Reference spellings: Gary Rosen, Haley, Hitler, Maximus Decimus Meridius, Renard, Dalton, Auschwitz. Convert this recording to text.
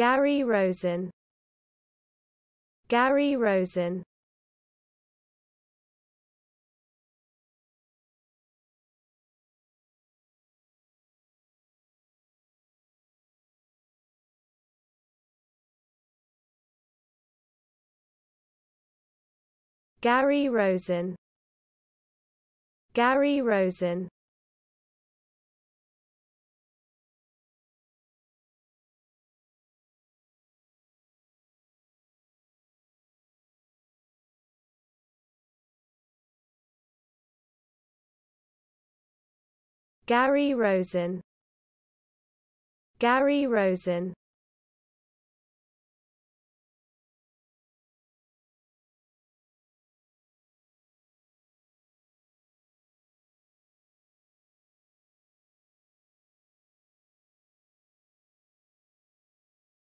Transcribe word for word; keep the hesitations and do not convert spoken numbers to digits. Gary Rosen. Gary Rosen. Gary Rosen. Gary Rosen. Gary Rosen. Gary Rosen.